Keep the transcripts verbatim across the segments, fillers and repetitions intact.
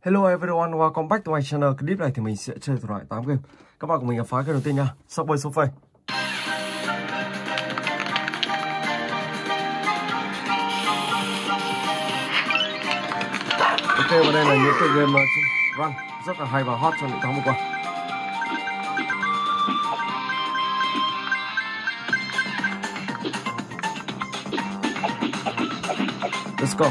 Hello everyone, welcome back to my channel. Clip này thì mình sẽ chơi loại tám game. Các bạn cùng mình khám phá cái đầu tiên nha, Subway Surfers. Ok, và đây là những cái game run rất là hay và hot trong những tháng vừa qua. Let's go. Okay, let's go.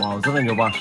Wow, rất là nhiều bạn.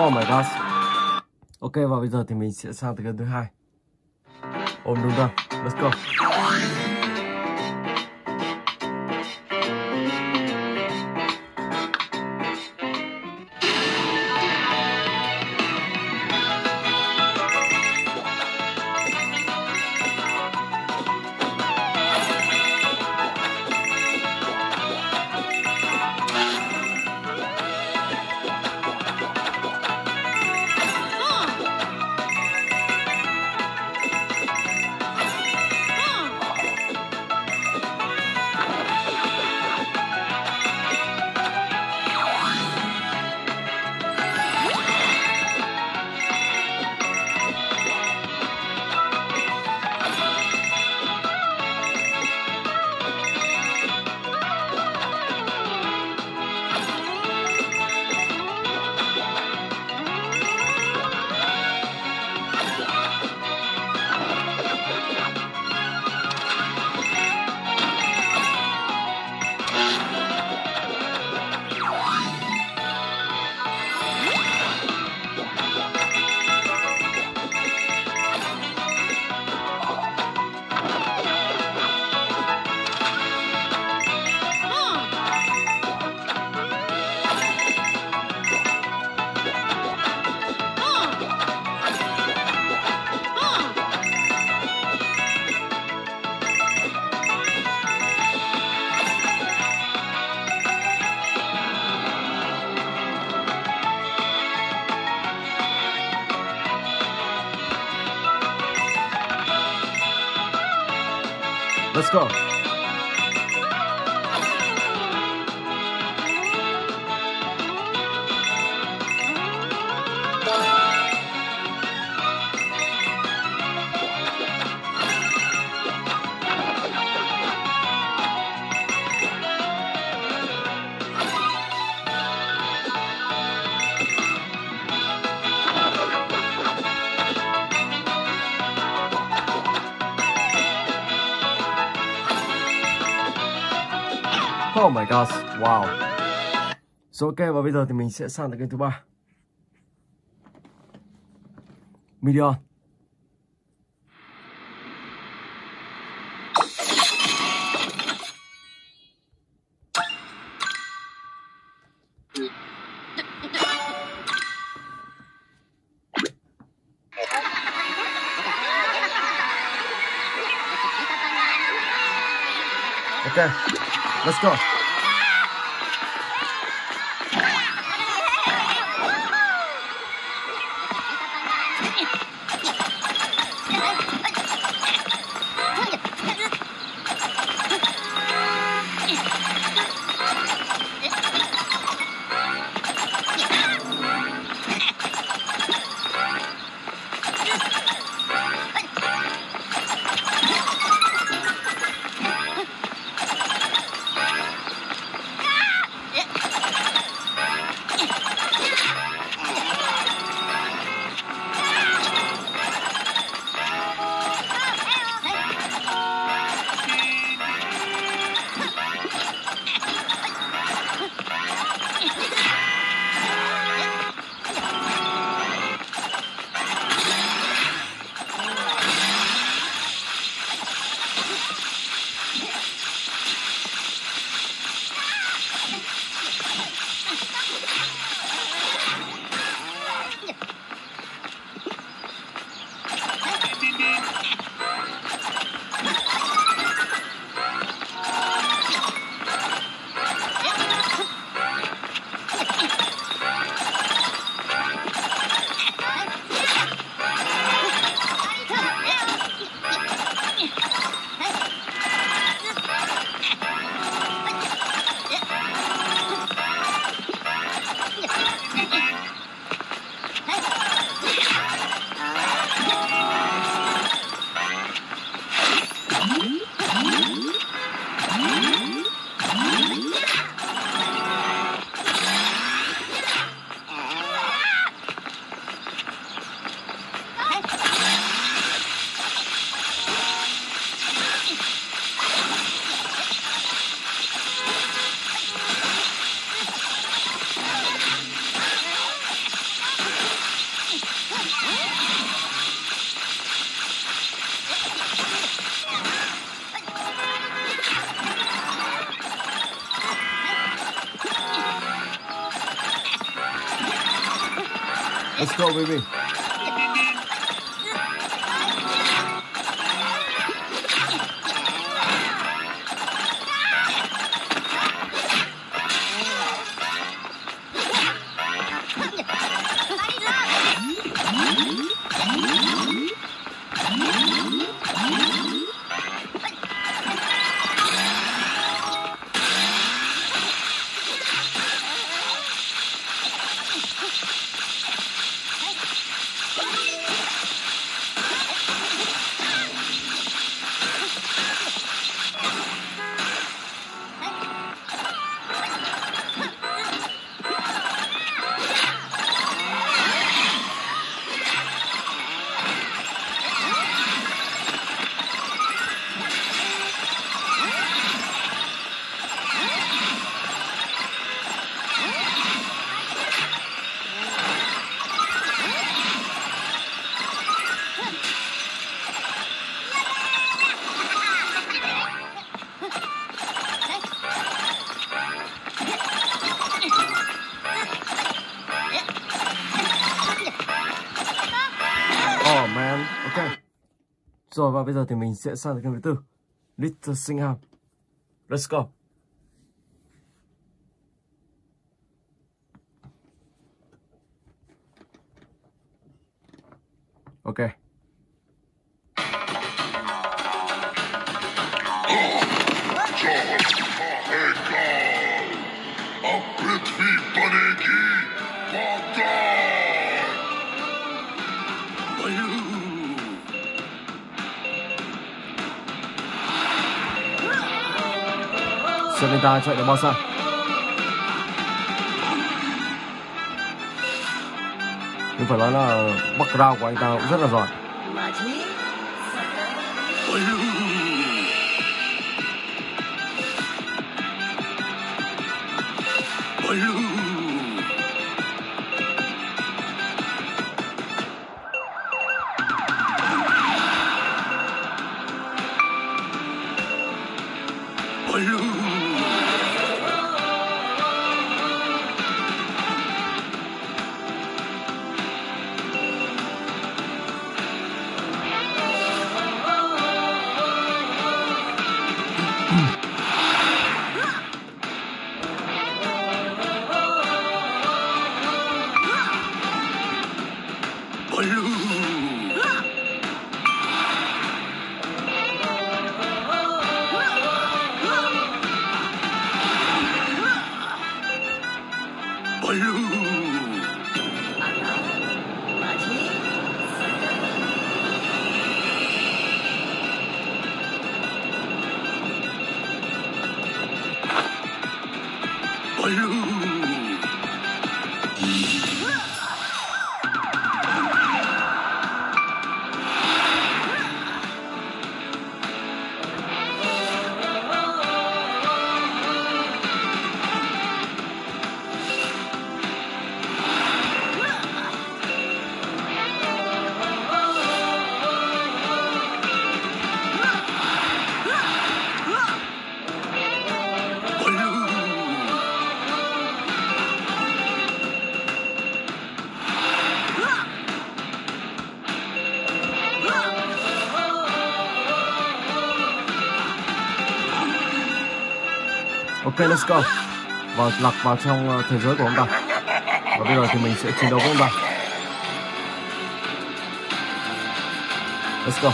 Oh my gosh. Ok, và bây giờ thì mình sẽ sang tới game thứ hai. Over to the, let's go. Let's go. Oh my gosh, wow. Rồi ok, và bây giờ thì mình sẽ sang tới game thứ ba, Midian. Ok, let's go. Let's go, baby. Rồi và bây giờ thì mình sẽ sang kênh thứ tư, Little Singham. Let's go. Ok. Xem anh ta chạy được bao xa. Nhưng phải nói là background của anh ta cũng rất là giỏi. Ok, let's go. Và lạc vào trong thế giới của ông ta. Và bây giờ thì mình sẽ chiến đấu với ông ta. Let's go.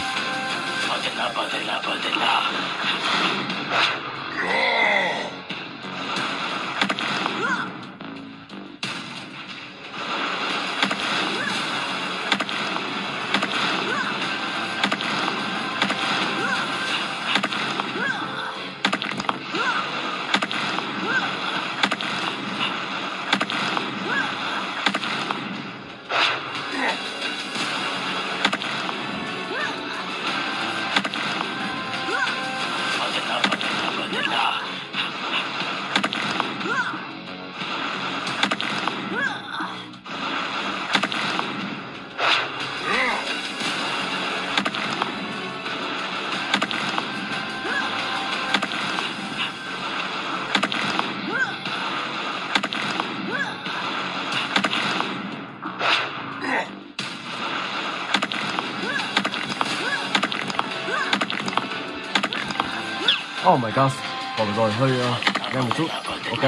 Oh my gosh, bỏ vừa rồi hơi uh, nhanh một chút. Ok,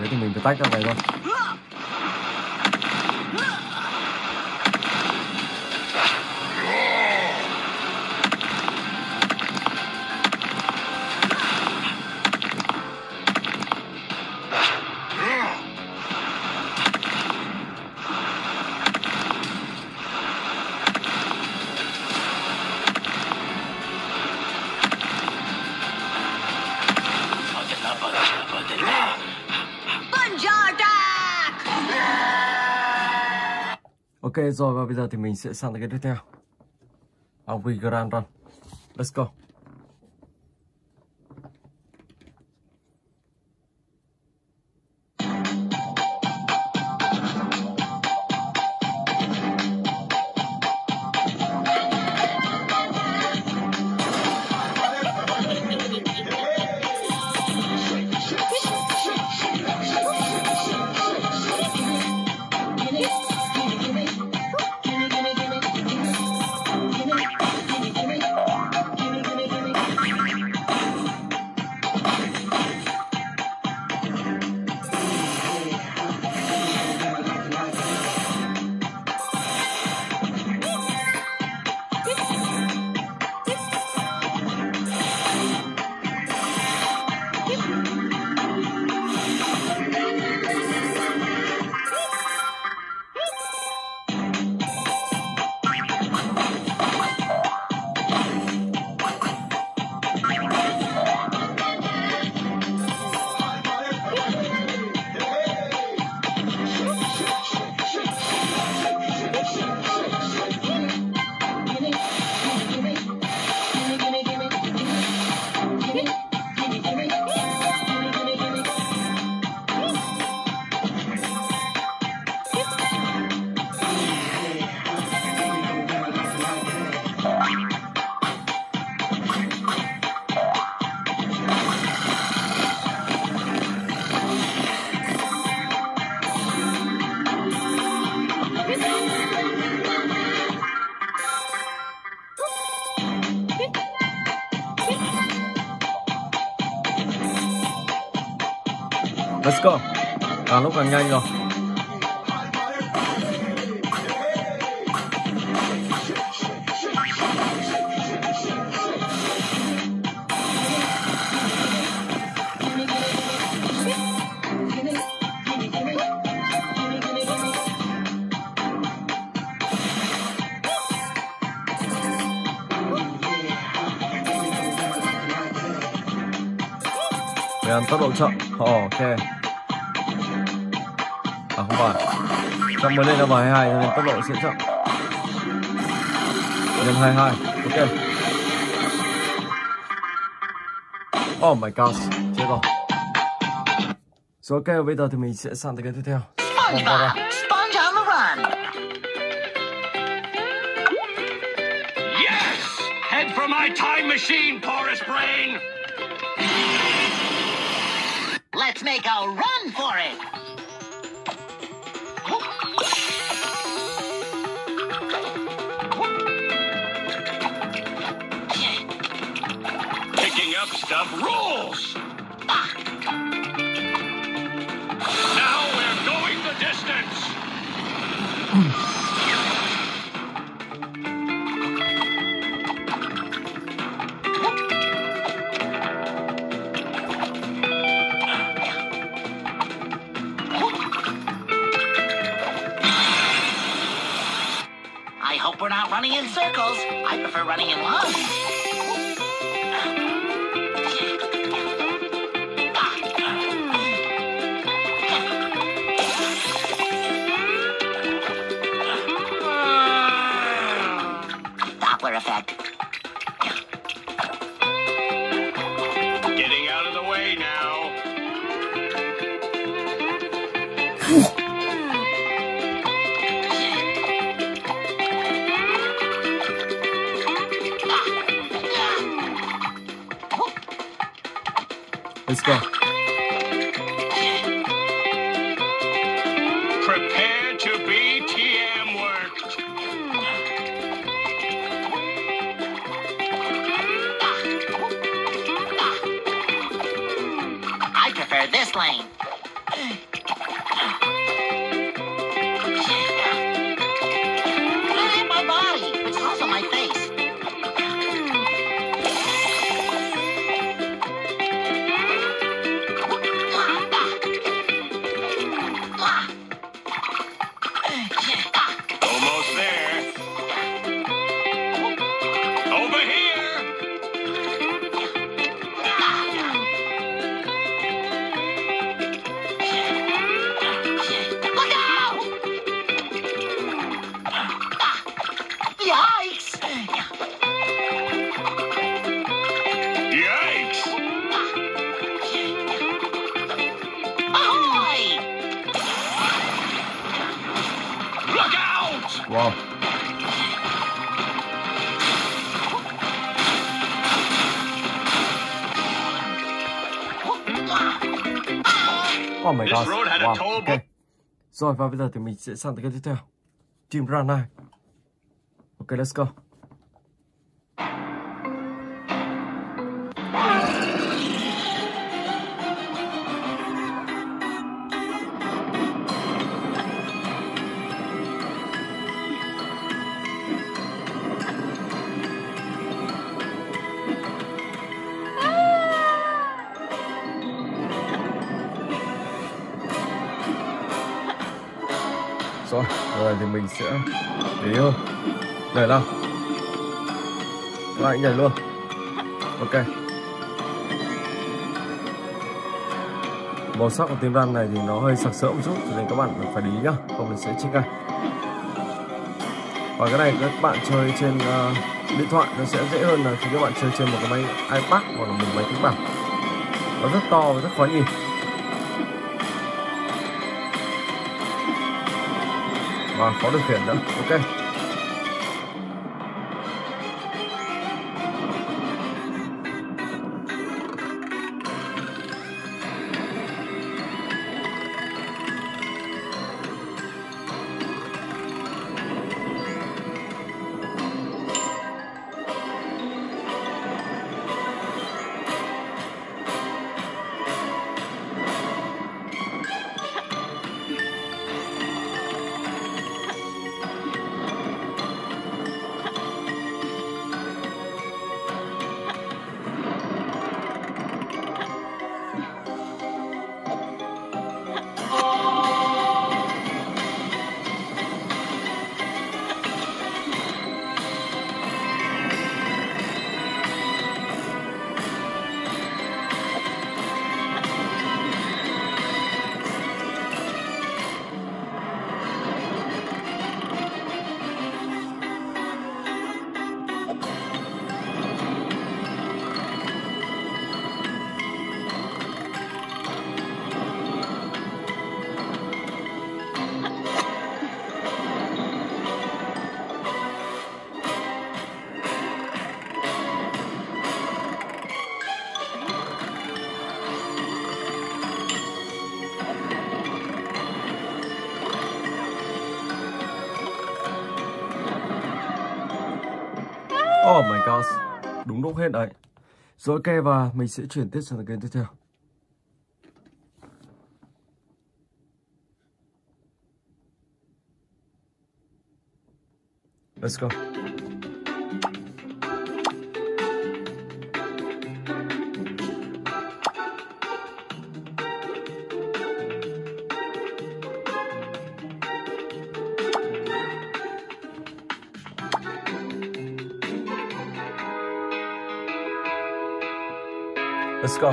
thế thì mình phải tách ra này thôi. Ok rồi, và bây giờ thì mình sẽ sang tới cái tiếp theo, Angry Gran Run. Let's go. Let's go. Càng lúc càng nhanh rồi. Để tốc độ chậm. Ok. À không phải, trong mới lên là vào hai mươi hai nên tốc độ sẽ chậm. Lên hai mươi hai, ok. Oh my gosh, chết rồi. Rồi so, ok, bây giờ thì mình sẽ sang tới cái tiếp theo. Sponge on the run. Yes, head for my time machine, porous brain. Let's make a run for it. Stuff rules! Ah. Now we're going the distance! I hope we're not running in circles. I prefer running in lumps. Effect. Getting out of the way now. Let's go. Prepare to be T M worked. explain. Oh my gosh, wow, ok. Rồi và bây giờ thì mình sẽ sang tới cái tiếp theo, Team Run này. Ok, let's go. Rồi, rồi thì mình sẽ để yêu nhảy nào, lại nhảy luôn. Ok, màu sắc của Team Run này thì nó hơi sặc sỡ một chút, cho nên các bạn phải để ý nhá, không mình sẽ check ngay. Và cái này các bạn chơi trên uh, điện thoại nó sẽ dễ hơn là khi các bạn chơi trên một cái máy iPad hoặc là một máy tính bảng, nó rất to và rất khó nhìn. Và khó điều khiển nữa, ok. Oh my gosh, đúng đúng hết đấy. Rồi ok, và mình sẽ chuyển tiếp sang game tiếp theo. Let's go. Let's go.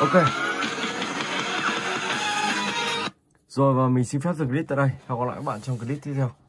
Ok. Rồi và mình xin phép dừng clip tại đây. Hẹn gặp lại các bạn trong clip tiếp theo.